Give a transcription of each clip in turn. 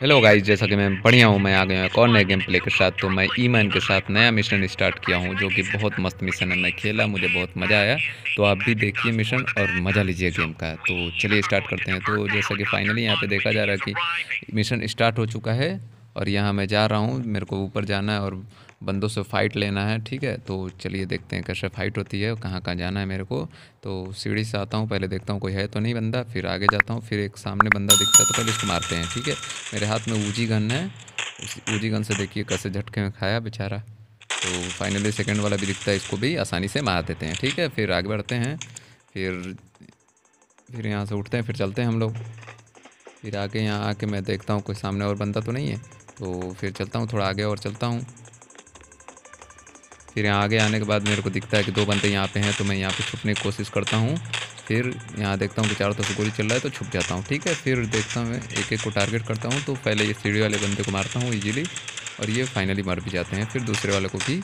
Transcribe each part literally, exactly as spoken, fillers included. Hello guys, जैसा कि मैं बढ़िया हूँ, मैं आ गया हूँ एक और नए गेम प्ले के साथ। तो मैं ई-मैन के साथ नया मिशन स्टार्ट किया हूँ जो कि बहुत मस्त मिशन है। मैं खेला, मुझे बहुत मज़ा आया। तो आप भी देखिए मिशन और मज़ा लीजिए गेम का। तो चलिए स्टार्ट करते हैं। तो जैसा कि फाइनली यहाँ पे देखा जा रहा है कि मिशन स्टार्ट हो चुका है और यहाँ मैं जा रहा हूँ। मेरे को ऊपर जाना है और बंदों से फ़ाइट लेना है, ठीक है। तो चलिए देखते हैं कैसे फ़ाइट होती है और कहाँ कहाँ जाना है मेरे को। तो सीढ़ी से आता हूँ, पहले देखता हूँ कोई है तो नहीं बंदा, फिर आगे जाता हूँ, फिर एक सामने बंदा दिखता है तो पहले इसको मारते हैं, ठीक है। मेरे हाथ में ऊजी गन है, उस ऊजी गन से देखिए कैसे झटके में खाया बेचारा। तो फाइनली सेकेंड वाला भी दिखता है, इसको भी आसानी से मार देते हैं, ठीक है। फिर आगे बढ़ते हैं, फिर फिर यहाँ से उठते हैं, फिर चलते हैं हम लोग। फिर आगे यहाँ आके मैं देखता हूँ कोई सामने और बंदा तो नहीं है, तो फिर चलता हूँ थोड़ा आगे और चलता हूँ। फिर यहाँ आगे आने के बाद मेरे को दिखता है कि दो बंदे यहाँ पे हैं, तो मैं यहाँ पे छुपने की कोशिश करता हूँ। फिर यहाँ देखता हूँ कि चारों तरफ से गोली चल रहा है तो छुप जाता हूँ, ठीक है। फिर देखता हूँ मैं एक एक को टारगेट करता हूँ। तो पहले ये सीढ़ी वाले बंदे को मारता हूँ ईजिली और ये फाइनली मार भी जाते हैं। फिर दूसरे वाले को भी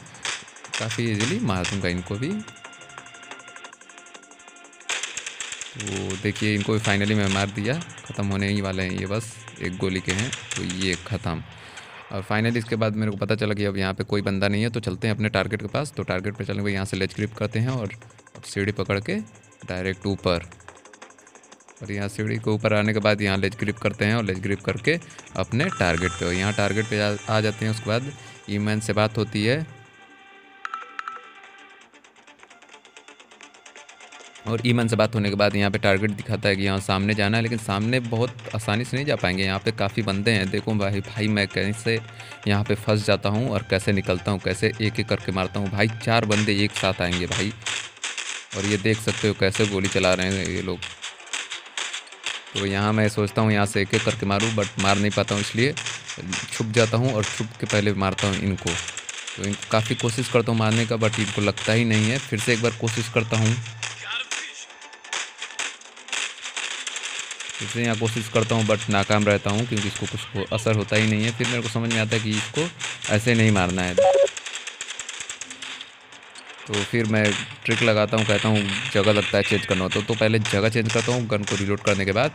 काफ़ी ईजिली मार दूँगा इनको भी। तो देखिए इनको भी फाइनली मैं मार दिया, ख़त्म होने ही वाले हैं ये, बस एक गोली के हैं। तो ये ख़त्म। और फाइनली इसके बाद मेरे को पता चला कि अब यहाँ पे कोई बंदा नहीं है, तो चलते हैं अपने टारगेट के पास। तो टारगेट पे चलने को यहाँ से लेज ग्रिप करते हैं और सीढ़ी पकड़ के डायरेक्ट ऊपर, और यहाँ सीढ़ी के ऊपर आने के बाद यहाँ लेज ग्रिप करते हैं और लेज ग्रिप करके अपने टारगेट पे, और यहाँ टारगेट पे आ, आ जाते हैं। उसके बाद ई-मैन से बात होती है और ई-मैन से बात होने के बाद यहाँ पे टारगेट दिखाता है कि यहाँ सामने जाना है, लेकिन सामने बहुत आसानी से नहीं जा पाएंगे, यहाँ पे काफ़ी बंदे हैं। देखो भाई भाई मैं कैसे यहाँ पे फंस जाता हूँ और कैसे निकलता हूँ, कैसे एक एक करके मारता हूँ। भाई चार बंदे एक साथ आएंगे भाई, और ये देख सकते हो कैसे गोली चला रहे हैं ये लोग। तो यहाँ मैं सोचता हूँ यहाँ से एक एक करके मारूँ, बट मार नहीं पाता हूँ, इसलिए छुप जाता हूँ और छुप के पहले मारता हूँ इनको। तो इनको काफ़ी कोशिश करता हूँ मारने का, बट इनको लगता ही नहीं है। फिर से एक बार कोशिश करता हूँ, इसलिए यहाँ कोशिश करता हूँ बट नाकाम रहता हूँ क्योंकि इसको कुछ असर होता ही नहीं है। फिर मेरे को समझ में आता है कि इसको ऐसे नहीं मारना है। तो फिर मैं ट्रिक लगाता हूँ, कहता हूँ जगह लगता है चेंज करना होता है, तो पहले जगह चेंज करता हूँ गन को रिलोड करने के बाद।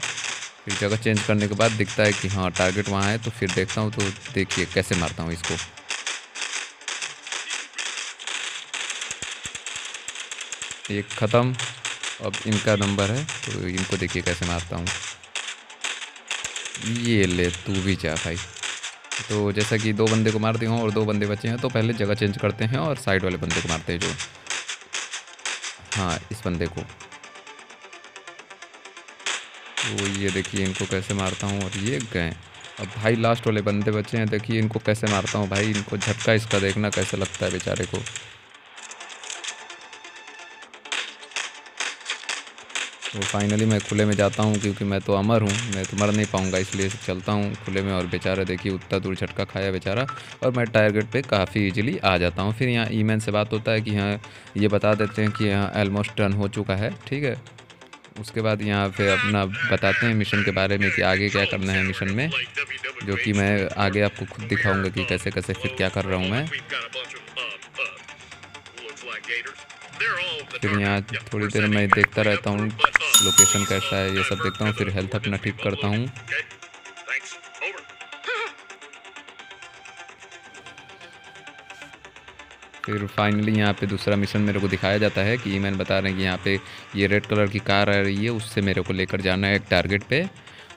फिर जगह चेंज करने के बाद दिखता है कि हाँ टारगेट वहाँ है, तो फिर देखता हूँ। तो देखिए कैसे मारता हूँ इसको। एक ख़त्म। अब इनका नंबर है, तो इनको देखिए कैसे मारता हूँ। ये ले तू भी जा भाई। तो जैसा कि दो बंदे को मार दिया हूँ और दो बंदे बचे हैं, तो पहले जगह चेंज करते हैं और साइड वाले बंदे को मारते हैं, जो हाँ इस बंदे को। तो ये देखिए इनको कैसे मारता हूँ और ये गए। अब भाई लास्ट वाले बंदे बचे हैं, देखिए इनको कैसे मारता हूँ भाई। इनको झटका इसका देखना कैसे लगता है बेचारे को। तो फाइनली मैं खुले में जाता हूँ क्योंकि मैं तो अमर हूँ, मैं तो मर नहीं पाऊँगा, इसलिए चलता हूँ खुले में। और बेचारा देखिए उतना दूर झटका खाया बेचारा, और मैं टारगेट पे काफ़ी इजीली आ जाता हूँ। फिर यहाँ ई-मैन से बात होता है कि यहाँ ये बता देते हैं कि यहाँ ऑलमोस्ट डन हो चुका है, ठीक है। उसके बाद यहाँ पे अपना बताते हैं मिशन के बारे में कि आगे क्या करना है मिशन में, जो कि मैं आगे आपको खुद दिखाऊँगा कि कैसे कैसे फिर क्या कर रहा हूँ मैं। फिर यहाँ थोड़ी देर मैं देखता रहता हूँ लोकेशन कैसा है, ये सब देखता हूँ। फिर हेल्थ अपना ठीक करता हूँ। फिर फाइनली यहाँ पे दूसरा मिशन मेरे को दिखाया जाता है कि ई-मैन बता रहे हैं कि यहाँ पे ये रेड कलर की कार आ रही है, उससे मेरे को लेकर जाना है एक टारगेट पे,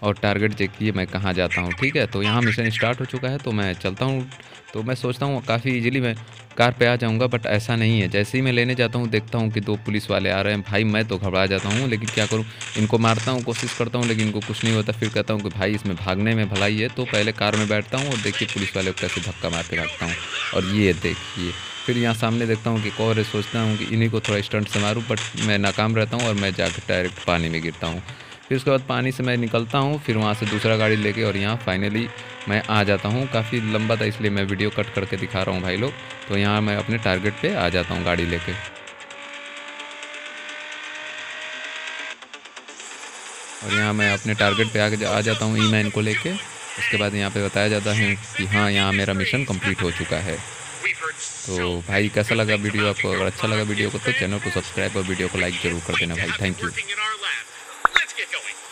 और टारगेट देखिए मैं कहाँ जाता हूँ, ठीक है। तो यहाँ मिशन स्टार्ट हो चुका है, तो मैं चलता हूँ। तो मैं सोचता हूँ काफ़ी इजीली मैं कार पे आ जाऊँगा, बट ऐसा नहीं है। जैसे ही मैं लेने जाता हूँ देखता हूँ कि दो पुलिस वाले आ रहे हैं। भाई मैं तो घबरा जाता हूँ, लेकिन क्या करूँ, इनको मारता हूँ, कोशिश करता हूँ, लेकिन इनको कुछ नहीं होता। फिर कहता हूँ कि भाई इसमें भागने में भलाई है, तो पहले कार में बैठता हूँ और देखिए पुलिस वाले को कैसे धक्का मार के रखता हूँ। और ये देखिए फिर यहाँ सामने देखता हूँ कि एक और, सोचता हूँ कि इन्हीं को थोड़ा स्टंट से मारूँ, बट मैं नाकाम रहता हूँ और मैं जाकर डायरेक्ट पानी में गिरता हूँ। फिर उसके बाद पानी से मैं निकलता हूँ, फिर वहाँ से दूसरा गाड़ी लेके और यहाँ फाइनली मैं आ जाता हूँ। काफ़ी लंबा था इसलिए मैं वीडियो कट करके दिखा रहा हूँ भाई लोग। तो यहाँ मैं अपने टारगेट पे आ जाता हूँ गाड़ी लेके। और यहाँ मैं अपने टारगेट पे आके आ जाता हूँ ई-मैन को लेके। उसके बाद यहाँ पे बताया जाता है कि हाँ यहाँ मेरा मिशन कम्प्लीट हो चुका है। तो भाई कैसा लगा वीडियो आपको? अगर अच्छा लगा वीडियो को तो चैनल को सब्सक्राइब और वीडियो को लाइक ज़रूर कर देना भाई। Thank you. Get going.